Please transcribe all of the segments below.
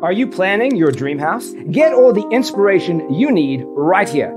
Are you planning your dream house? Get all the inspiration you need right here.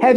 Have